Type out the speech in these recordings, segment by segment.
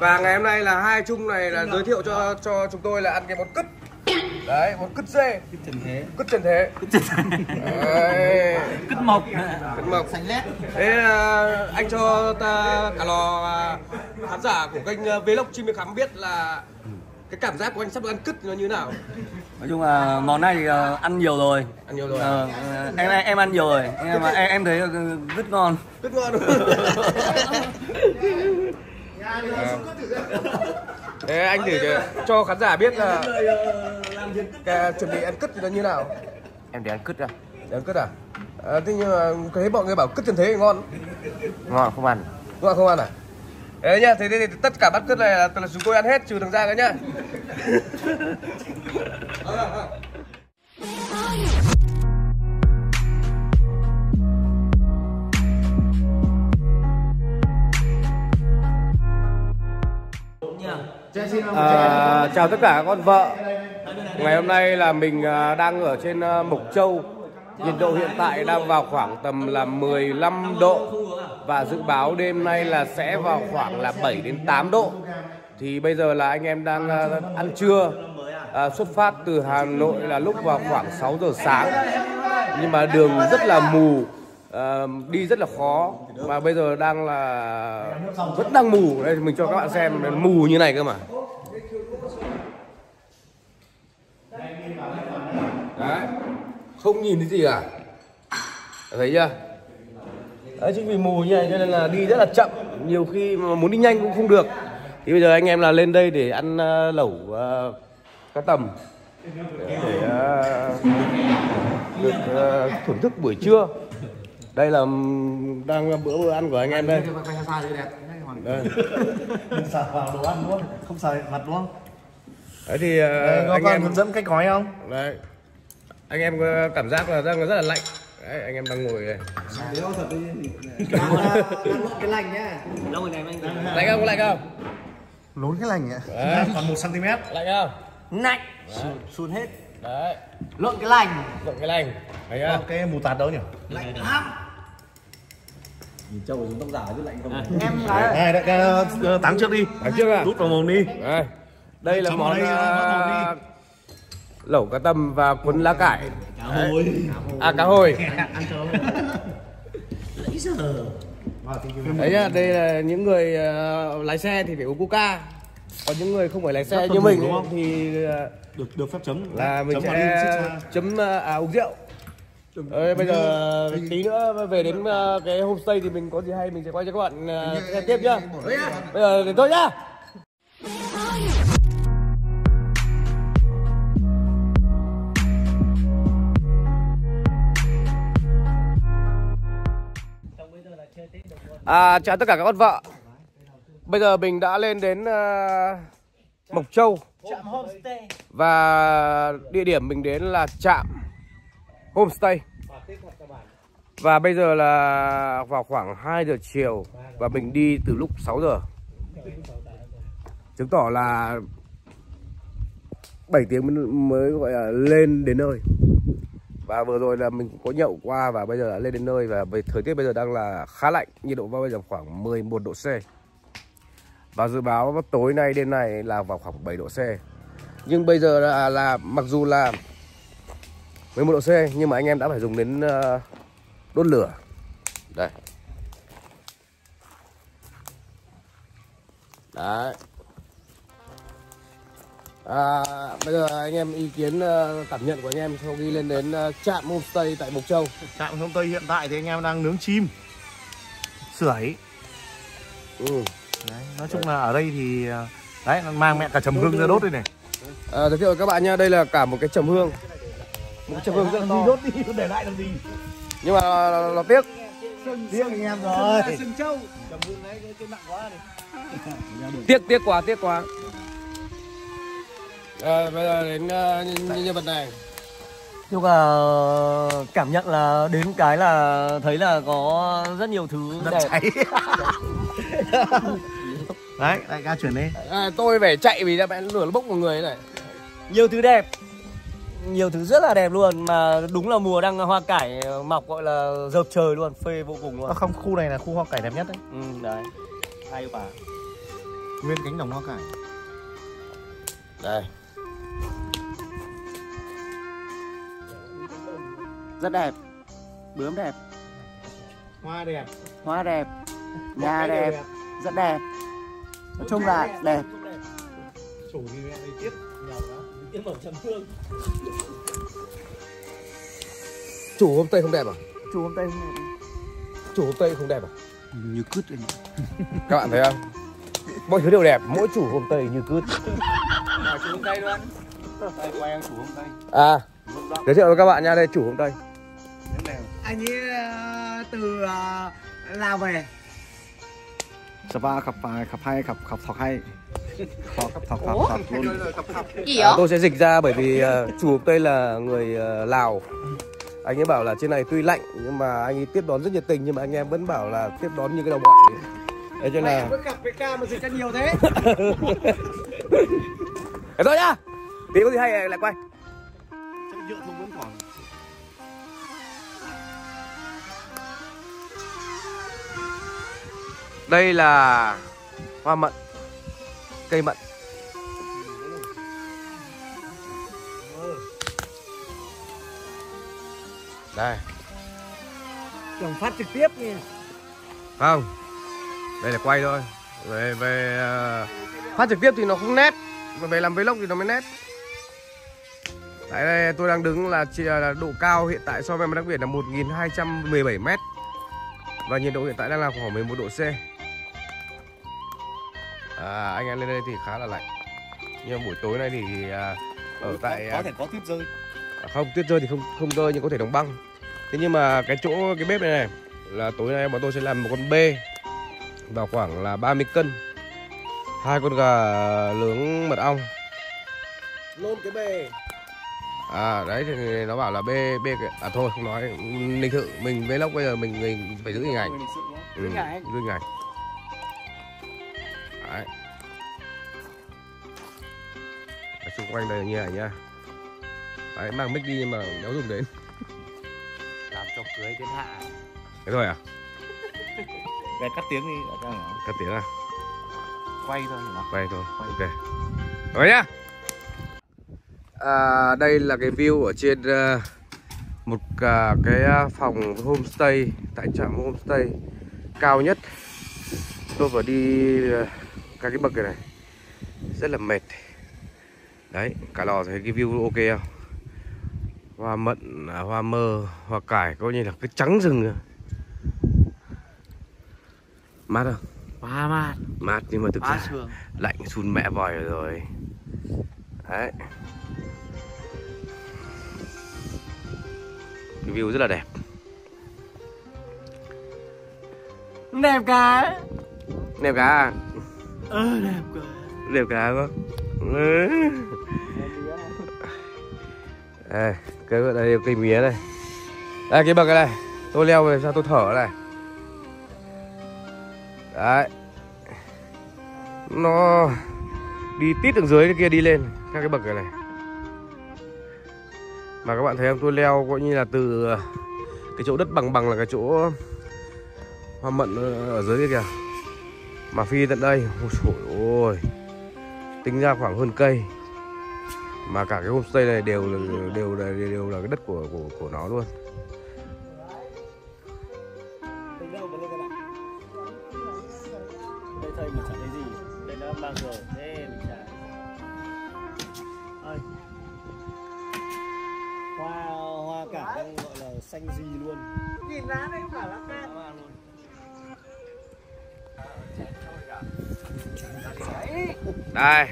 Và ngày hôm nay là hai Trung này là giới thiệu cho chúng tôi là ăn cái món cứt. Đấy, món cứt dê. Cứt trần thế. Cứt trần thế. Cứt mộc. Cứt mộc. Sành lét. Thế anh cho ta cả lò khán giả của kênh Vlog Chim Mê Khắm biết là cái cảm giác của anh sắp được ăn cứt nó như thế nào? Nói chung là món này thì ăn nhiều rồi. Ăn nhiều rồi. Em ăn nhiều rồi. Em thấy cứt ngon. Cứt ngon. Đấy, anh thử cho khán giả biết là chuẩn bị ăn cứt thì nó như nào. Em để ăn cứt ra. Để ăn cứt à? Thế nhưng mà thấy mọi người bảo cứt trần thế thì ngon. Ngon không ăn. Ngon không ăn à? Đấy nhá, thế thì tất cả bát cứt này là chúng tôi ăn hết trừ thằng Giang đấy nhá. Chào tất cả các con vợ. Ngày hôm nay là mình đang ở trên Mộc Châu. Nhiệt độ hiện tại đang vào khoảng tầm là 15 độ. Và dự báo đêm nay là sẽ vào khoảng là 7 đến 8 độ. Thì bây giờ là anh em đang ăn trưa. Xuất phát từ Hà Nội là lúc vào khoảng 6 giờ sáng. Nhưng mà đường rất là mù. Đi rất là khó mà bây giờ đang là vẫn đang mù. Đây mình cho các bạn xem mù như này cơ mà. Đấy, không nhìn thấy gì cả. Thấy chưa? Đấy, chính vì mù như này cho nên là đi rất là chậm, nhiều khi mà muốn đi nhanh cũng không được. Thì bây giờ anh em là lên đây để ăn lẩu cá tầm để được thưởng thức buổi trưa. Đây là đang là bữa ăn của anh em đây. Đây. Đừng xả vào đồ ăn luôn, không xả mặt luôn. Đấy thì đây, anh em hướng dẫn cách gói không? Đấy. Anh em cảm giác là rất là lạnh. Đấy, anh em đang ngồi đây. Lạnh thật đi. Cái lạnh nhá. Đâu rồi này anh. Lạnh không? Lạnh không? Lốn cái lạnh ạ. Còn 1 cm. Lạnh không? Lạnh. Sùn hết. Đấy. Lộn cái lành. Lộn cái lành. Đấy á. Cái mù tạt đâu nhỉ? Lạnh lắm. Nhìn trâu xuống tóc giả chứ lạnh không. Em đấy. Đấy, táng trước đi. Táng trước à? Đút vào mồm đi. Đấy. Đây là món lẩu cá tầm và cuốn lá cải. Cá hồi. À cá hồi. Ăn trâu. Lấy giờ. Đấy nhá, đây là những người lái xe thì phải uống Coca. Còn những người không phải lái xe như mình thì được phép chấm là mình sẽ chấm uống rượu. Bây giờ tí nữa về đến cái homestay thì mình có gì hay mình sẽ quay cho các bạn xem tiếp nhá. Bây giờ thì thôi nhá. Chào tất cả các con vợ. Bây giờ mình đã lên đến Mộc Châu. Và địa điểm mình đến là trạm homestay. Và bây giờ là vào khoảng 2 giờ chiều. Và mình đi từ lúc 6 giờ. Chứng tỏ là 7 tiếng mới gọi là lên đến nơi. Và vừa rồi là mình cũng có nhậu qua. Và bây giờ đã lên đến nơi. Và thời tiết bây giờ đang là khá lạnh. Nhiệt độ vào bây giờ khoảng 11 độ C. Và dự báo tối nay đêm này là vào khoảng 7 độ C. Nhưng bây giờ là mặc dù là 11 độ C nhưng mà anh em đã phải dùng đến đốt lửa. Đây. Đấy. Bây giờ anh em ý kiến cảm nhận của anh em sau khi lên đến trạm homestay tại Mộc Châu. Trạm homestay hiện tại thì anh em đang nướng chim sưởi. Đấy, nói chung là ở đây thì đấy mang mẹ cả chầm hương ra đốt đây này. Giới thiệu các bạn nha, đây là cả một cái chầm hương. Một cái chầm hương rất to. Đốt đi, để lại làm gì. Nhưng mà nó tiếc. Riêng anh em rồi. Sừng trâu. Chầm hương đấy cái nặng quá này. Tiếc quá. Bây giờ đến nhân vật này. Chứ là cảm nhận là đến cái là thấy là có rất nhiều thứ cháy. Đấy, đại ca chuyển đi. Tôi phải chạy vì là bạn lửa nó bốc một người này. Nhiều thứ đẹp. nhiều thứ rất là đẹp luôn, mà đúng là mùa đang hoa cải mọc gọi là dợp trời luôn, phê vô cùng luôn. À không, khu này là khu hoa cải đẹp nhất đấy. Ừ đấy, hay quá. Nguyên cánh đồng hoa cải. Đây. Rất đẹp. Bướm đẹp. Hoa đẹp. Hoa đẹp. Nhà đẹp. Đẹp. Rất đẹp. Nói chung là đẹp. Đẹp. Chủ thì mẹ này tiếc nhiều đó. Tiếc mở trầm hương. Chủ hôm Tây không đẹp à? Chủ hôm Tây không đẹp. Chủ hôm Tây không đẹp à? Như cứt. Các bạn thấy không? Mọi thứ đều đẹp, mỗi chủ hôm Tây như cứt. À, chủ hôm Tây luôn. Đây của em chủ hôm Tây. À. Giới thiệu với các bạn nha, đây chủ hôm Tây. Anh ấy từ Lào về. Sapa khập hay. Khập luôn. Tôi sẽ dịch ra bởi vì chủ hôm Tây là người Lào. Anh ấy bảo là trên này tuy lạnh nhưng mà anh ấy tiếp đón rất nhiệt tình, nhưng mà anh em vẫn bảo là tiếp đón như cái đồng ngoại. Đấy cho là mới gặp cái ca mà dịch ra nhiều thế. Thế thôi nhá. Tí có gì hay lại quay. Nhựa không muốn còn. Đây là hoa mận, cây mận. Đây. Trồng phát trực tiếp nha. Không. Đây là quay thôi. Về phát trực tiếp thì nó không nét, mà về làm vlog thì nó mới nét. Đấy, đây, tôi đang đứng là độ cao hiện tại so với mặt nước biển là 1217 m. Và nhiệt độ hiện tại đang là khoảng 11 độ C. À, anh em lên đây thì khá là lạnh. Nhưng buổi tối nay thì ở tại... Có thể có tuyết rơi. Không, tuyết rơi thì không rơi nhưng có thể đóng băng. Thế nhưng mà cái bếp này này là tối nay bọn tôi sẽ làm một con bê vào khoảng là 30 cân. 2 con gà nướng mật ong. Lôm cái bê. À đấy thì nó bảo là bê à thôi không nói lịch sự, mình vlog bây giờ mình phải giữ hình ảnh. Ừ, giữ hình ảnh. Đấy. Ở xung quanh đây là như này nhá. Đấy, mang mic đi nhưng mà đéo dùng đến. Làm cho cưới đến hạ. Thế thôi à? Về cắt tiếng đi. Cắt tiếng à? Quay thôi nhỉ? Quay thôi. Quay. Ok. Rồi nhá. À, đây là cái view ở trên một cái phòng homestay tại trạm homestay cao nhất. Tôi vừa đi các cái bậc này, rất là mệt. Đấy, cả lò thấy cái view ok không? Hoa mận, hoa mơ, hoa cải coi như là cái trắng rừng nữa. Mát không? Quá mát. Mát nhưng mà thực ra lạnh sun mẹ vòi rồi. Đấy. View rất là đẹp. Đẹp cá. Đẹp cá à? Đẹp cá. Đẹp cá không? Đây, cái gọi là cây mía này. Đây cái bậc này, tôi leo về sao tôi thở này. Đấy. Nó đi tít từ dưới kia đi lên các cái bậc này. Mà các bạn thấy không, tôi leo coi như là từ cái chỗ đất bằng là cái chỗ hoa mận ở dưới kia kìa. Mà phi tận đây, ôi trời ơi, tính ra khoảng hơn cây. Mà cả cái homestay này đều là cái đất của nó luôn. Xanh gì luôn. Nhìn lá đây không phải lá can. Đây.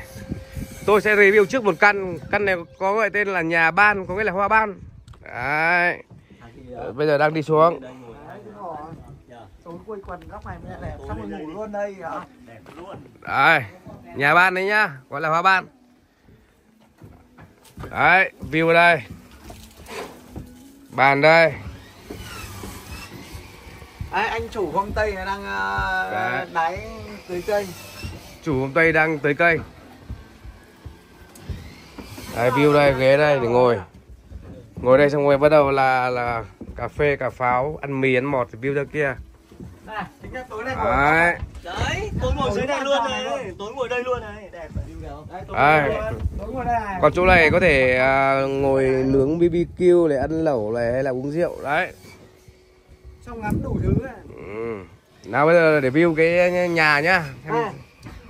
Tôi sẽ review trước một căn. Căn này có gọi tên là nhà ban, có nghĩa là hoa ban. Đấy. Bây giờ đang đi xuống. Đấy. Nhà ban đấy nhá, gọi là hoa ban. Đấy, view ở đây. Bàn đây. Đấy, anh chủ homestay đang đáy tưới cây. Chủ homestay đang tưới cây. Đấy, view đây, ghế đây để ngồi. Ngồi đây xong rồi bắt đầu là cà phê, cà pháo, ăn mì, ăn mọt, view ra kia. À, chính là tối này đấy. Đấy, tối ngồi dưới này luôn này, tối ngồi đây luôn này, đẹp phải view nào. Đấy, tối ngồi đây này. Còn chỗ này có thể ngồi nướng BBQ này, ăn lẩu này hay là uống rượu đấy. Xong ngắm đủ thứ này. Nào bây giờ để view cái nhà nhá. À,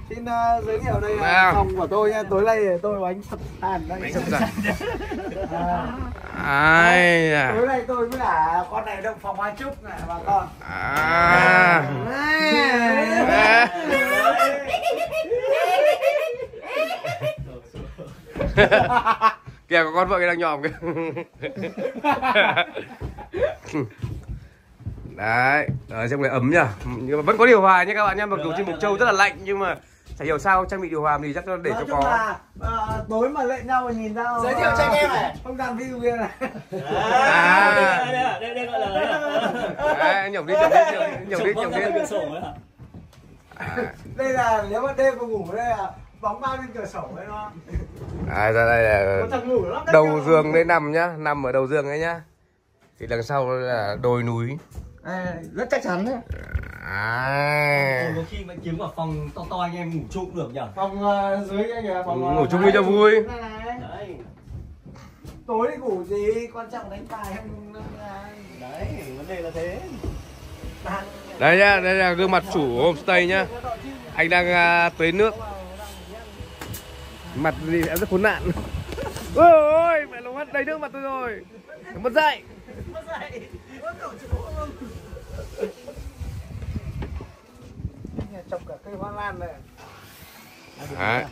xin giới thiệu đây là phòng của tôi nhá. Tối nay tôi bánh sập sàn đây. Bánh sập sàn. Tối nay tôi mới là con này động phòng hoa trúc này bà con. Kìa có con vợ cái đang nhòm kìa. Đấy, xem này ấm nhá. Nhưng mà vẫn có điều hòa nhé các bạn nhé. Mặc dù trên Mộc Châu rất là lạnh nhưng mà chả hiểu sao trang bị điều hòa thì chắc để nói cho có. Là, tối mà lệ nhau mà nhìn ra giới thiệu cho anh em này, không đàn view kia này. Đây gọi là nhổng đi. Đây là nếu mà đêm mà ngủ đây là bóng bao bên cửa sổ đấy nó. Ra đây là đầu giường đây nằm nhá, nằm ở đầu giường đấy nhá. Thì đằng sau là đồi núi. Rất chắc chắn đấy. Có khi mà kiếm ở phòng to anh em ngủ chung được nhỉ? Phòng dưới anh em phòng ngủ chung đi cho vui. Đấy. Tối thì ngủ gì, quan trọng đánh bài không đấy, vấn đề là thế. Đấy nhá, đây là gương mặt chủ homestay nhá. Anh đang tưới nước. Mặt gì đã rất khốn nạn. Ôi ôi, mẹ nó hắt đầy nước mặt tôi rồi. Mất dạy. Trồng cả cây hoa lan này.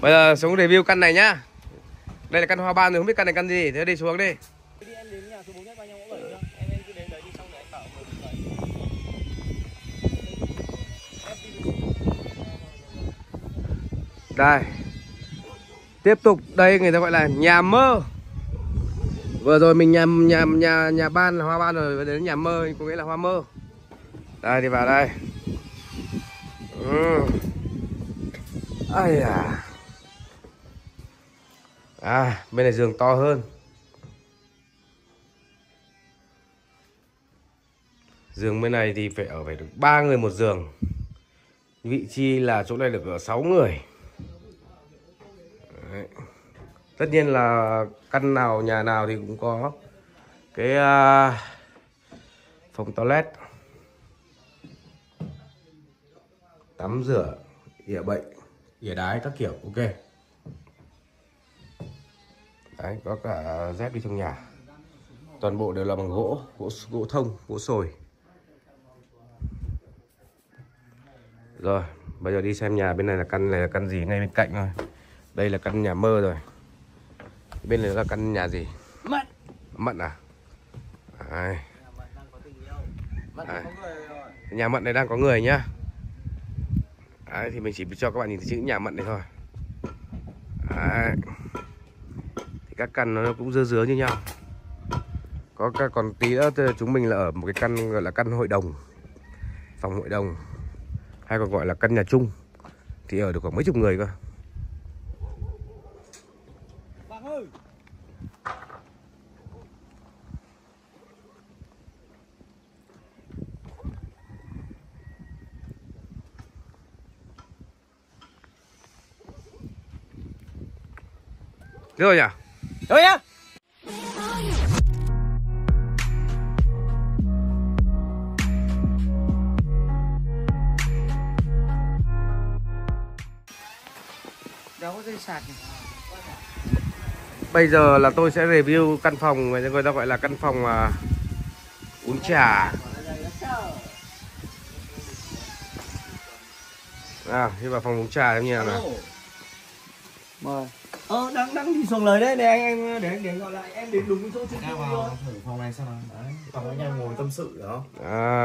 Bây giờ xuống review căn này nhá. Đây là căn hoa ban rồi, không biết căn này căn gì. Thế đi xuống đi. Em đến nhà số 4 nhất, em cứ đến đấy đi, xong rồi anh bảo đây. Tiếp tục đây người ta gọi là nhà mơ. Vừa rồi mình nhà ban là hoa ban rồi, đến nhà mơ có nghĩa là hoa mơ. Đây thì vào đây. Bên này giường to hơn. Giường bên này thì phải ở phải được 3 người một giường. Vị trí là chỗ này được ở 6 người. Đấy. Tất nhiên là căn nào nhà nào thì cũng có cái phòng toilet, tắm rửa, ỉa bệnh, ỉa đái các kiểu, ok. Đấy, có cả dép đi trong nhà. Toàn bộ đều là bằng gỗ thông, gỗ sồi. Rồi, bây giờ đi xem nhà bên này là căn gì ngay bên cạnh thôi. Đây là căn nhà mơ rồi. Bên này là căn nhà gì? Mận. Mận à? Đấy. Đấy. Nhà Mận này đang có người nhá. Đấy, thì mình chỉ cho các bạn nhìn thấy chữ nhà Mận này thôi. Đấy. Thì các căn nó cũng dưa dứa như nhau. Có còn tí nữa chúng mình là ở một cái căn gọi là căn hội đồng. Phòng hội đồng hay còn gọi là căn nhà chung. Thì ở được khoảng mấy chục người cơ. Thế rồi nhỉ? Thôi nhá. Đó có dây sạc này. Bây giờ là tôi sẽ review căn phòng người ta gọi là căn phòng uống trà. Đi vào phòng uống trà em nhà này. Mời. Đang đi xuống lời đấy, để anh để gọi lại em đến đúng chỗ chưa vào thử phòng này xem nào. Đấy, phòng anh em ngồi tâm sự được không?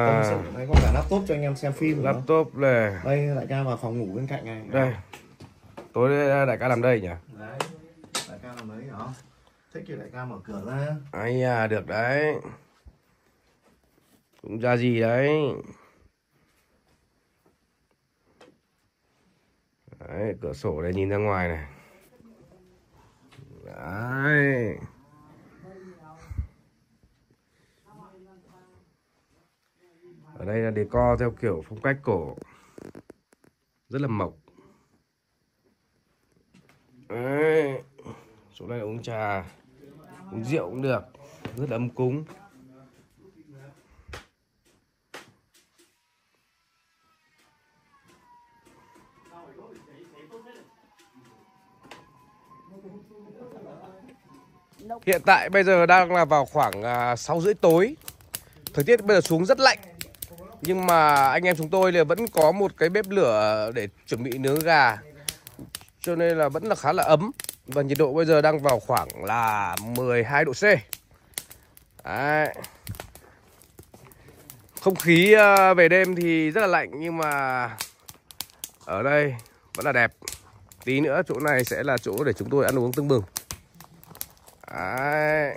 Tâm sự đấy, có cả laptop cho anh em xem phim. Laptop này. Đây đại ca vào phòng ngủ bên cạnh này. Đây. Tối đại ca làm đây nhỉ? Đấy. Đại ca làm đấy nhỉ? Thích thì đại ca mở cửa ra. Ai à, được đấy. Cũng ra gì đấy. Đấy, cửa sổ đây nhìn ra ngoài này. Đấy. Ở đây là decor theo kiểu phong cách cổ, rất là mộc. Đấy. Chỗ này uống trà, uống rượu cũng được, rất là ấm cúng. Hiện tại bây giờ đang là vào khoảng 6:30 tối. Thời tiết bây giờ xuống rất lạnh, nhưng mà anh em chúng tôi là vẫn có một cái bếp lửa để chuẩn bị nướng gà, cho nên là vẫn là khá là ấm. Và nhiệt độ bây giờ đang vào khoảng là 12 độ C. Đấy. Không khí về đêm thì rất là lạnh, nhưng mà ở đây vẫn là đẹp. Tí nữa chỗ này sẽ là chỗ để chúng tôi ăn uống tưng bừng. Đấy.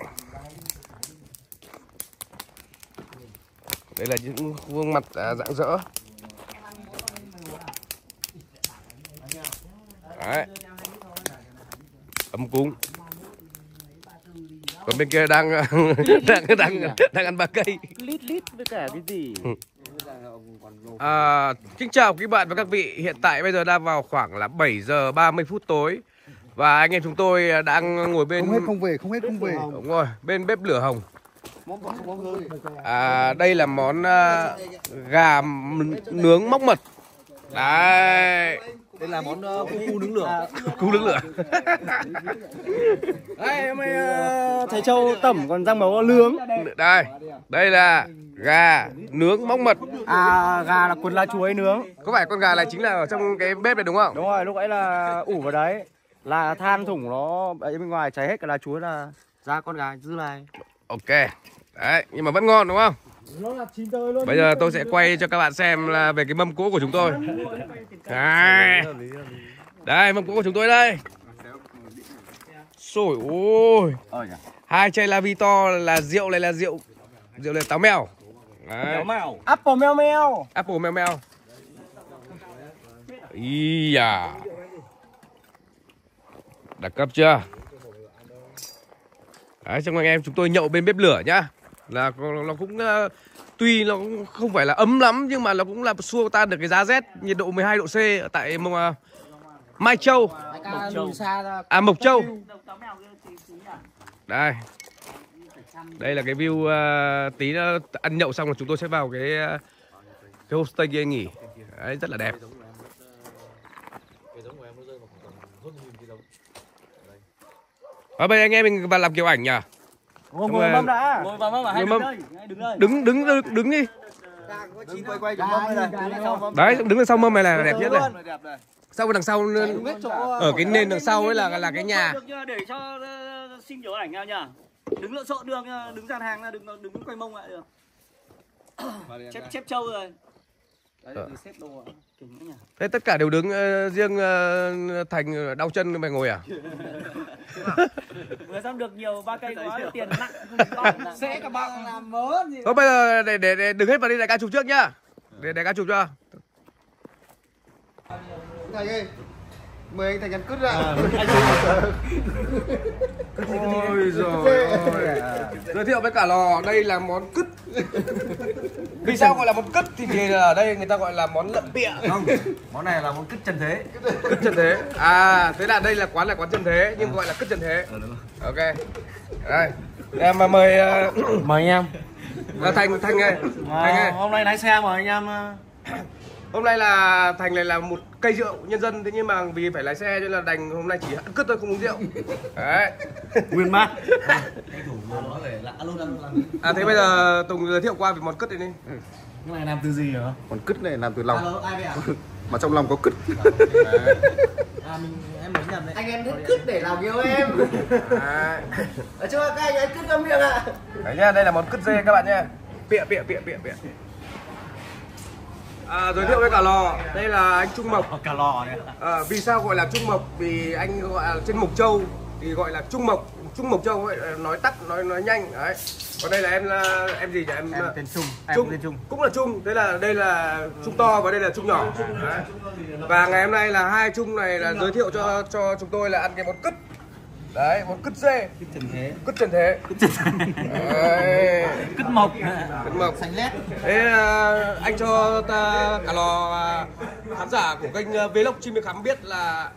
Đây là những gương mặt rạng rỡ. Đấy. Ấm cúng. Còn bên kia đang đang ăn ba cây. Lít với cả cái gì? Xin chào các bạn và các vị. Hiện tại bây giờ đang vào khoảng là 7:30 tối. Và anh em chúng tôi đang ngồi bên không hết không về. Đúng rồi, bên bếp lửa hồng. Đây là món gà nướng móc mật. Đấy. Đây là món cu nướng lửa. Cu nướng lửa. Đây, hôm nay thầy Châu tẩm còn răng màu nướng. Đây. Đây là gà nướng móc mật. Gà là cuốn lá chuối nướng. Có phải con gà này chính là ở trong cái bếp này đúng không? Đúng rồi, lúc ấy là ủ vào đấy. Là than thủng nó ở bên ngoài cháy hết cả lá chuối là ra con gà dư này. Ok. Đấy, nhưng mà vẫn ngon đúng không? Bây giờ tôi sẽ quay cho các bạn xem là về cái mâm cỗ của chúng tôi. Đấy. Đây, mâm cỗ của chúng tôi đây. Trời ơi. 2 chai La Vi to là rượu này, là rượu này táo mèo. Đấy. Apple mèo mèo. Apple mèo mèo. Ý da. Đẳng cấp chưa? Đấy, trong anh em chúng tôi nhậu bên bếp lửa nhá. Là nó cũng tuy nó cũng không phải là ấm lắm, nhưng mà nó cũng là xua tan được cái giá rét, nhiệt độ 12 độ C ở tại Mai Châu, Mộc Châu. Đây. Đây là cái view tí nó ăn nhậu xong là chúng tôi sẽ vào cái homestay kia nghỉ. Đấy, rất là đẹp. Ở bên anh em mình vào làm kiểu ảnh nhỉ? Ngồi mâm đã. Ngồi vào mâm à? Hay đứng đây. Đứng đi. Đứng quay cái mâm này. Đấy, đứng đằng sau mâm này là đẹp nhất này. Sau cái đằng sau ở cái nền đằng sau ấy là cái nhà. Để cho xin kiểu ảnh nào nhỉ? Đứng lộn xộn được, đứng dàn hàng ra, đứng quay mông lại được. Chép trâu rồi. Đấy, xếp đồ ạ. Thế tất cả đều đứng, riêng Thành đau chân mày ngồi à? Mới xong được nhiều ba cây quá, tiền nặng sẽ cả bạc làm mớ gì. Thôi bây giờ để đứng hết vào đi, đại ca chụp trước nhá. Để ca chụp cho. Thành ơi, mời anh Thành ăn cứt ra. Ôi giời ơi. Giới thiệu với cả lò, đây là món cứt. Vì sao gọi là món cứt thì ở đây người ta gọi là món lợn bịa. Không, món này là món cứt chân thế. Cứt chân thế. Thế là đây là quán chân thế, nhưng gọi là cứt chân thế. Ok. Đây, em mà mời anh em. Là Thành ơi. Hôm nay lái xe mời anh em. Hôm nay là Thành này là một cây rượu nhân dân, thế nhưng mà vì phải lái xe cho nên là đành hôm nay chỉ ăn cứt thôi, không uống rượu. Đấy. Nguyên mát. Thế bây giờ Tùng giới thiệu qua về món cứt này đi. Cái này làm từ gì hả? Món cứt này làm từ lòng. Alo, ai vậy ạ? Mà trong lòng có cứt. Em mới nhầm đấy. Anh em thích cứt để lòng yêu em. Ở chỗ các anh ấy cứt vào miệng ạ. Đấy nhá, đây là món cứt dê các bạn nhá. Bịa. Giới thiệu với cả lò, đây là anh Trung Mộc. Cả lò đấy. Vì sao gọi là Trung Mộc? Vì anh gọi là trên Mộc Châu thì gọi là Trung Mộc. Trung Mộc Châu nói tắt, nói nhanh đấy. Còn đây là em gì nhỉ? Em tên Trung. Cũng là Trung. Thế là đây là Trung to và đây là Trung nhỏ. Đấy. Và ngày hôm nay là hai Trung này là giới thiệu cho chúng tôi là ăn cái món cứt. Đấy, một cứt dê, cứt trần thế, cứt trần thế, cứt mộc, cứt mộc xanh lét. Thế anh cho ta cả lò khán giả của kênh Vlog Chim Đi Khám biết là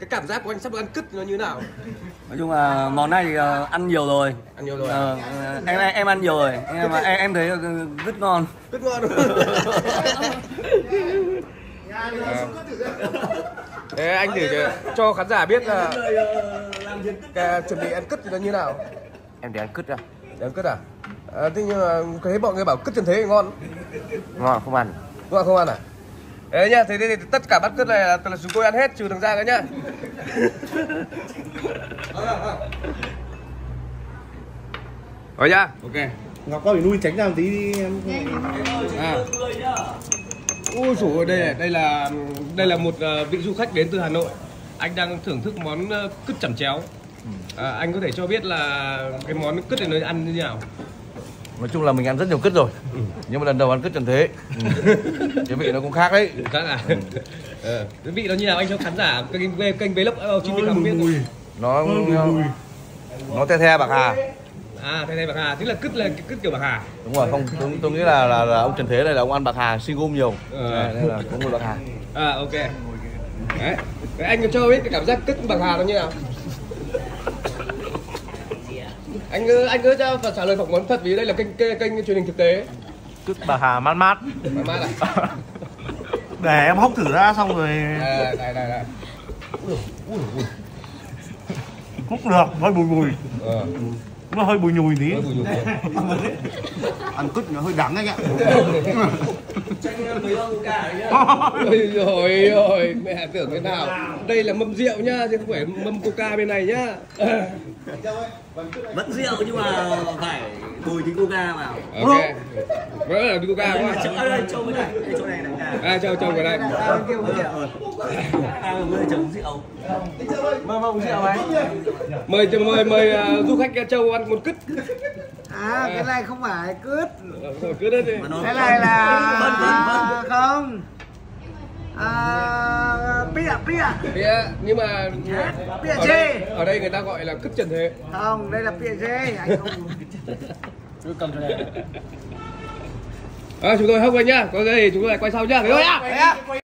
cái cảm giác của anh sắp được ăn cứt nó như thế nào. Nói chung là món này thì ăn nhiều rồi, em ăn nhiều rồi, em thấy cứt ngon, cứt ngon. Đấy, anh để cho khán giả biết là chuẩn bị ăn cứt thì nó như nào. Em để ăn cứt ra. Để ăn cứt à? Thế nhưng mà thấy mọi người bảo cứt trần thế thì ngon. Ngon không ăn. Ngon không ăn à? Đấy nha, thế thì tất cả bát cứt này là chúng tôi ăn hết trừ thằng Giang đấy nhá. Rồi nha. Ok. Ngọc có phải nuôi tránh ra một tí đi em. À. Ôi trời ơi, đây là một vị du khách đến từ Hà Nội. Anh đang thưởng thức món cứt chẩm chéo. Anh có thể cho biết là cái món cứt này nó ăn như thế nào? Nói chung là mình ăn rất nhiều cứt rồi. Nhưng mà lần đầu ăn cứt trần thế. Cái vị nó cũng khác đấy. Khác à? Cái vị nó như nào anh cho khán giả kênh Vlog Chim Đi Khám biết. Nó the the bạc hà. À, thế này bạc hà, tức là cứt kiểu bạc hà. Đúng rồi, không, tôi nghĩ là ông Trần Thế này là ông ăn bạc hà suy gom nhiều. Nên là cũng nuôi bạc hà. À, ok. Đấy. Đấy, anh cho biết cái cảm giác cứt bạc hà nó như nào? Anh cứ cho trả lời phỏng vấn thật vì đây là kênh truyền hình thực tế. Cứt bạc hà mát mát. Mát mát à? Để em hốc thử ra xong rồi. À, đây. Ui. Hốc được, hơi bùi. Nó hơi bùi nhùi tí. Ăn cứt nó hơi đắng anh ạ. Ôi rồi mẹ tưởng thế nào. Đây là mâm rượu nhá, chứ không phải mâm coca bên này nhá. Vẫn rượu nhưng mà phải bùi tí coca vào. Ok. Vẫn là tí coca quá. Châu bên này, chỗ này là à, châu bên này. Mời chấm rượu. Mời rượu anh. Mời du khách Châu ăn một cứt. À, cái này không phải cứt. Cứt đấy. Cái này là không. Pia, nhưng mà pia chê. Ở đây người ta gọi là cứt trần thế. Không, đây là pia chê. Anh không. Cứ cầm cho này. À, chúng tôi hông anh nhá. Có gì chúng tôi lại quay sau nhá. Thế thôi nhá.